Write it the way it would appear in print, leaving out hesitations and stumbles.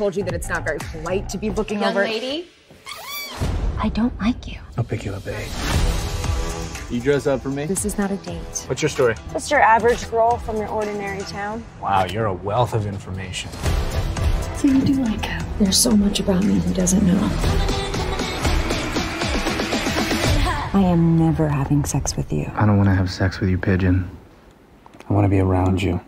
told you that it's not very polite to be looking over. Young lady, I don't like you. I'll pick you up, babe. You dress up for me? This is not a date. What's your story? Just your average girl from your ordinary town. Wow, you're a wealth of information. So you do like him. There's so much about me he doesn't know. I am never having sex with you. I don't want to have sex with you, Pigeon. I want to be around you.